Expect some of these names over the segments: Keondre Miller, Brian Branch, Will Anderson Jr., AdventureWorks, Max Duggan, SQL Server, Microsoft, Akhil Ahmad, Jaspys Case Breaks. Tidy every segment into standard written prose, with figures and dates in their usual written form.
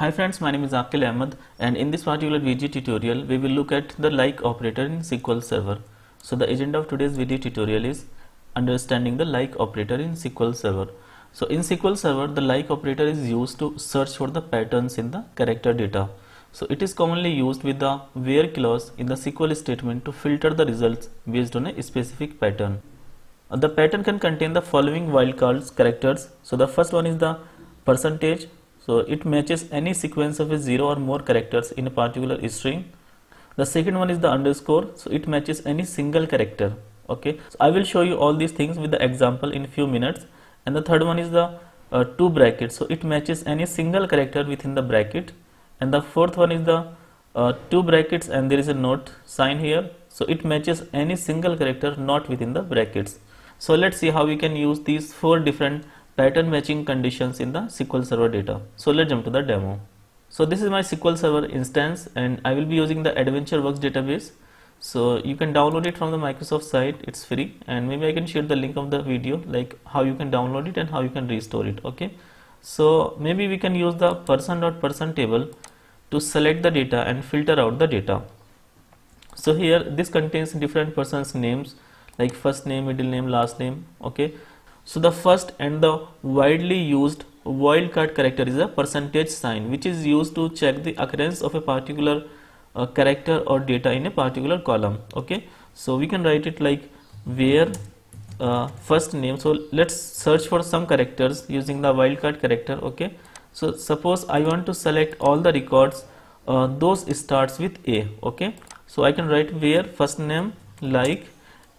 Hi friends, my name is Akhil Ahmad, and in this particular video tutorial we will look at the like operator in SQL Server. So the agenda of today's video tutorial is understanding the like operator in SQL Server. So in SQL Server the like operator is used to search for the patterns in the character data. So it is commonly used with the where clause in the SQL statement to filter the results based on a specific pattern. The pattern can contain the following wildcards characters. So the first one is the percentage. So it matches any sequence of a 0 or more characters in a particular string. The second one is the underscore. So it matches any single character. Okay. So I will show you all these things with the example in few minutes. And the third one is the two brackets. So it matches any single character within the bracket. And the fourth one is the two brackets and there is a note sign here. So it matches any single character not within the brackets. So let's see how we can use these four different pattern matching conditions in the SQL Server data. So let's jump to the demo. So this is my SQL Server instance and I will be using the AdventureWorks database. So you can download it from the Microsoft site, it's free, and maybe I can share the link of the video like how you can download it and how you can restore it. Okay. So maybe we can use the Person.Person table to select the data and filter out the data. So here this contains different persons names like first name, middle name, last name. Okay. So the first and the widely used wildcard character is a percentage sign, which is used to check the occurrence of a particular character or data in a particular column. Okay. So we can write it like where first name. So let's search for some characters using the wildcard character. Okay. So suppose I want to select all the records those starts with A. Okay. So I can write where first name like,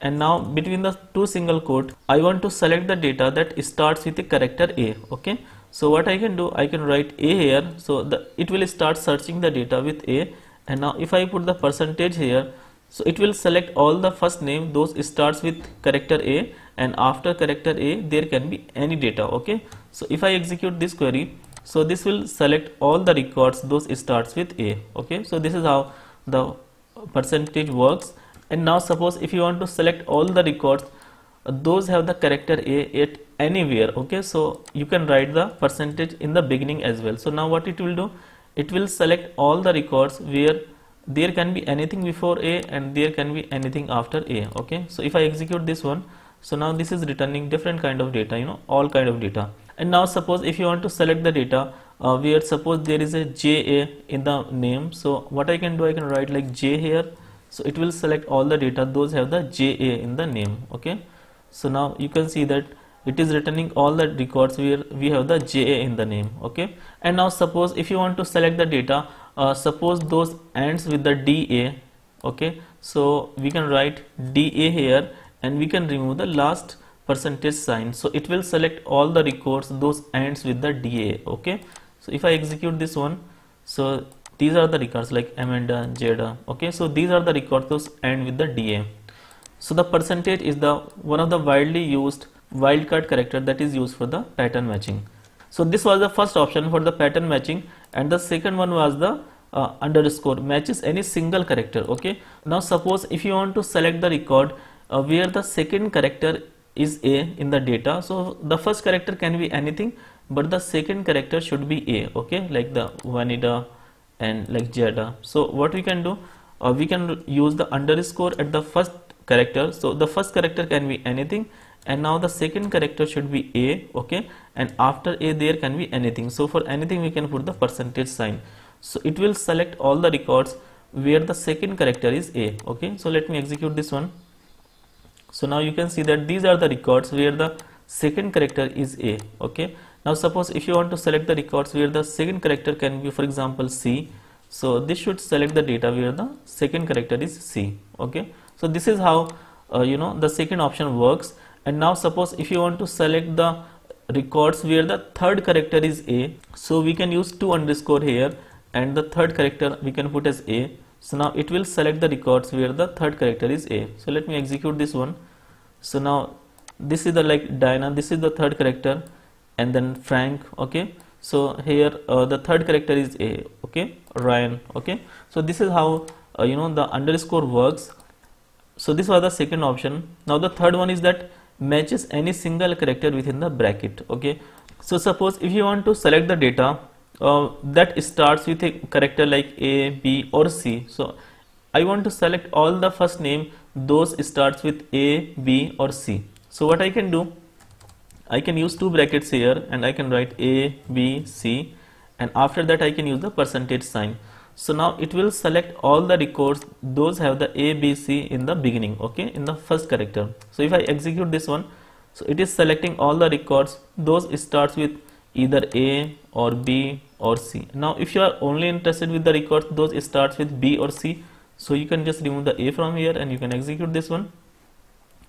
and now between the two single quote I want to select the data that starts with the character A. Okay. So what I can do, I can write A here. So it will start searching the data with A, and now if I put the percentage here, so it will select all the first name those starts with character A, and after character A there can be any data. Okay. So if I execute this query, so this will select all the records those starts with A. Okay. So this is how the percentage works. And now suppose if you want to select all the records those have the character A at anywhere. Okay. So you can write the percentage in the beginning as well. So now what it will do, it will select all the records where there can be anything before A and there can be anything after A. Okay. So if I execute this one, so now this is returning different kind of data, you know, all kind of data. And now suppose if you want to select the data where suppose there is a JA in the name, so what I can do, I can write like J here. So it will select all the data those have the JA in the name. Okay. So now you can see that it is returning all the records where we have the JA in the name. Okay. And now suppose if you want to select the data suppose those ends with the DA. Okay. So we can write DA here and we can remove the last percentage sign. So it will select all the records those ends with the DA. Okay. So if I execute this one, so these are the records like Amanda, Jada. Okay. So these are the records those end with the DA. So the percentage is the one of the widely used wildcard character that is used for the pattern matching. So this was the first option for the pattern matching, and the second one was the underscore matches any single character. Okay. Now suppose if you want to select the record where the second character is A in the data, so the first character can be anything but the second character should be A. Okay, like the Vanida and like Jada. So what we can do, we can use the underscore at the first character. So the first character can be anything, and now the second character should be A. Okay, and after A there can be anything. So for anything we can put the percentage sign. So it will select all the records where the second character is A. Okay, so let me execute this one. So now you can see that these are the records where the second character is A. Okay. Now suppose if you want to select the records where the second character can be, for example, C. So this should select the data where the second character is C. Okay. So this is how you know, the second option works. And now suppose if you want to select the records where the third character is A, so we can use two underscore here, and the third character we can put as A. So now it will select the records where the third character is A. So let me execute this one. So now this is the like Diana, this is the third character, and then Frank. Okay. So here the third character is A. Okay. Ryan. Okay. So this is how you know, the underscore works. So this was the second option. Now the third one is that matches any single character within the bracket. Okay. So suppose if you want to select the data that starts with a character like A, B or C. So I want to select all the first name those starts with A, B or C. So what I can do, I can use two brackets here and I can write A, B, C, and after that I can use the percentage sign. So now it will select all the records those have the A, B, C in the beginning, okay, in the first character. So if I execute this one, so it is selecting all the records those starts with either A or B or C. Now if you are only interested with the records those starts with B or C, so you can just remove the A from here and you can execute this one.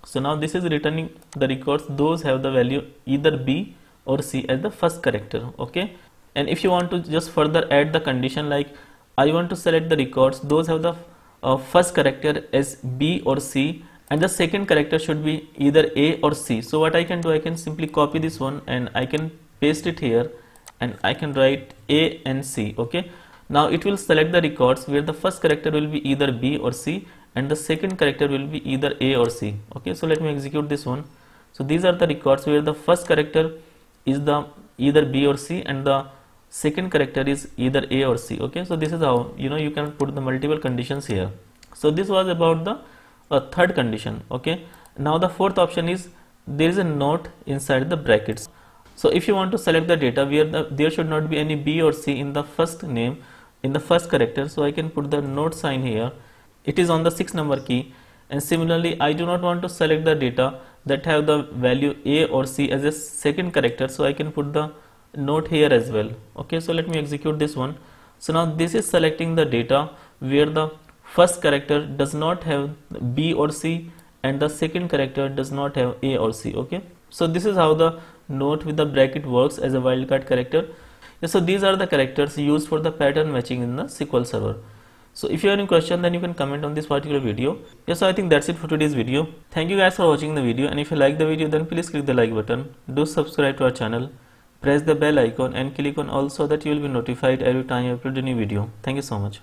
So now this is returning the records those have the value either B or C as the first character, okay. And if you want to just further add the condition like I want to select the records those have the first character as B or C and the second character should be either A or C. So what I can do, I can simply copy this one and I can paste it here and I can write A and C, okay. Now it will select the records where the first character will be either B or C and the second character will be either A or C, okay. So let me execute this one. So these are the records where the first character is the either B or C and the second character is either A or C, okay. So this is how, you know, you can put the multiple conditions here. So this was about the third condition, okay. Now the fourth option is there is a note inside the brackets. So if you want to select the data where there should not be any B or C in the first name, in the first character, so I can put the note sign here. It is on the 6 number key. And similarly, I do not want to select the data that have the value A or C as a second character, so I can put the note here as well, okay. So let me execute this one. So now this is selecting the data where the first character does not have B or C and the second character does not have A or C, okay. So this is how the note with the bracket works as a wildcard character. So these are the characters used for the pattern matching in the SQL Server. So if you have any question, then you can comment on this particular video. Yeah, so I think that's it for today's video. Thank you guys for watching the video, and if you like the video then please click the like button. Do subscribe to our channel. Press the bell icon and click on all so that you will be notified every time I upload a new video. Thank you so much.